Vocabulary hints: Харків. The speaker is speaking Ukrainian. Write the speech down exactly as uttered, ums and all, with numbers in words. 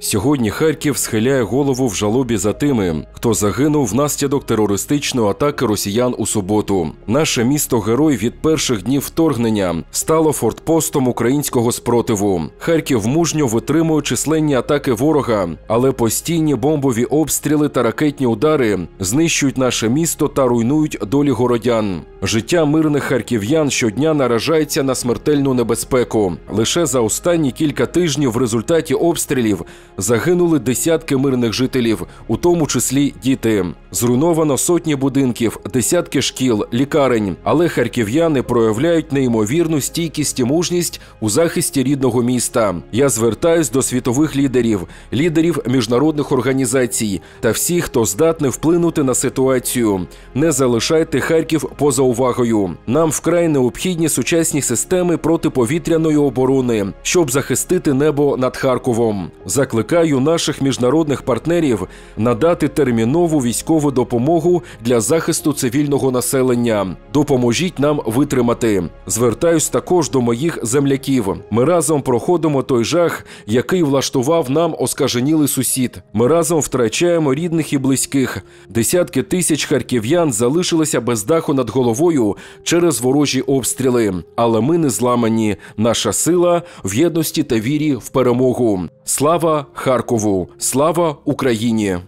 Сьогодні Харків схиляє голову в жалобі за тими, хто загинув внаслідок терористичної атаки росіян у суботу. Наше місто-герой від перших днів вторгнення стало фортпостом українського спротиву. Харків мужньо витримує численні атаки ворога, але постійні бомбові обстріли та ракетні удари знищують наше місто та руйнують долі городян. Життя мирних харків'ян щодня наражається на смертельну небезпеку. Лише за останні кілька тижнів в результаті обстрілів загинули десятки мирних жителів, у тому числі діти. Зруйновано сотні будинків, десятки шкіл, лікарень. Але харків'яни проявляють неймовірну стійкість і мужність у захисті рідного міста. Я звертаюсь до світових лідерів, лідерів міжнародних організацій та всіх, хто здатний вплинути на ситуацію. Не залишайте Харків поза увагою. Нам вкрай необхідні сучасні системи протиповітряної оборони, щоб захистити небо над Харковом. Закликаю наших міжнародних партнерів надати термінову військову допомогу для захисту цивільного населення. Допоможіть нам витримати. Звертаюсь також до моїх земляків. Ми разом проходимо той жах, який влаштував нам оскаженілий сусід. Ми разом втрачаємо рідних і близьких. Десятки тисяч харків'ян залишилися без даху над головою через ворожі обстріли. Але ми не зламані. Наша сила в єдності та вірі в перемогу. Слава Харкову! Слава Україні!